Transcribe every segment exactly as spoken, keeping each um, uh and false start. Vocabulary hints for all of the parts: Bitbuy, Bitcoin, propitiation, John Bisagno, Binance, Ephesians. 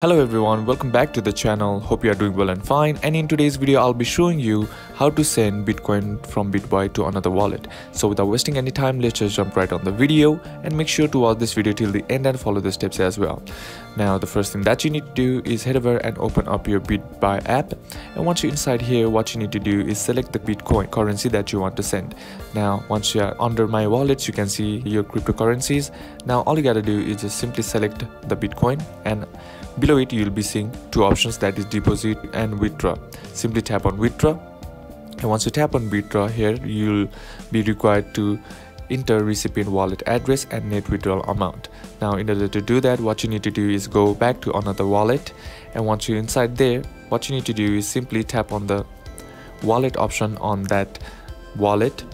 Hello everyone, welcome back to the channel. Hope you are doing well and fine, and in today's video I'll be showing you how to send Bitcoin from Bitbuy to another wallet. So without wasting any time, let's just jump right on the video and make sure to watch this video till the end and follow the steps as well. Now the first thing that you need to do is head over and open up your Bitbuy app, and once you're inside here, what you need to do is select the Bitcoin currency that you want to send. Now once you are under my wallets, you can see your cryptocurrencies. Now all you gotta do is just simply select the Bitcoin, and below it you'll be seeing two options, that is deposit and withdraw. Simply tap on withdraw, and once you tap on withdraw here, you'll be required to enter recipient wallet address and net withdrawal amount. Now in order to do that, what you need to do is go back to another wallet, and once you're inside there, what you need to do is simply tap on the wallet option on that wallet,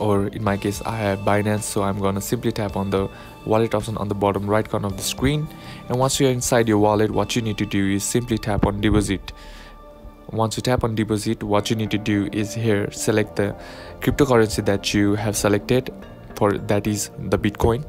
or in my case I have Binance, so I'm gonna simply tap on the wallet option on the bottom right corner of the screen. And once you're inside your wallet, what you need to do is simply tap on deposit. Once you tap on deposit, what you need to do is here select the cryptocurrency that you have selected, for that is the Bitcoin.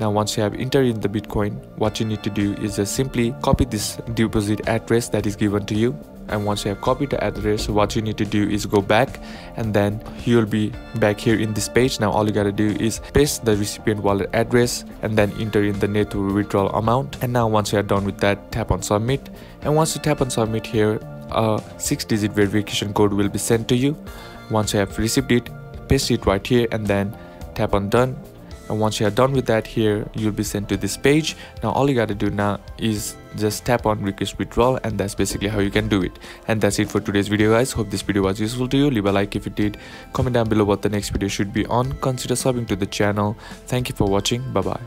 Now once you have entered in the Bitcoin, what you need to do is just simply copy this deposit address that is given to you, and once you have copied the address, what you need to do is go back, and then you'll be back here in this page. Now all you gotta do is paste the recipient wallet address and then enter in the net withdrawal amount. And now once you are done with that, tap on submit, and once you tap on submit here, a six digit verification code will be sent to you. Once you have received it, paste it right here and then tap on done. And once you are done with that, here you'll be sent to this page. Now all you gotta do now is just tap on request withdrawal, and that's basically how you can do it. And that's it for today's video guys. Hope this video was useful to you. Leave a like if it did, comment down below what the next video should be on, consider subbing to the channel. Thank you for watching, bye bye.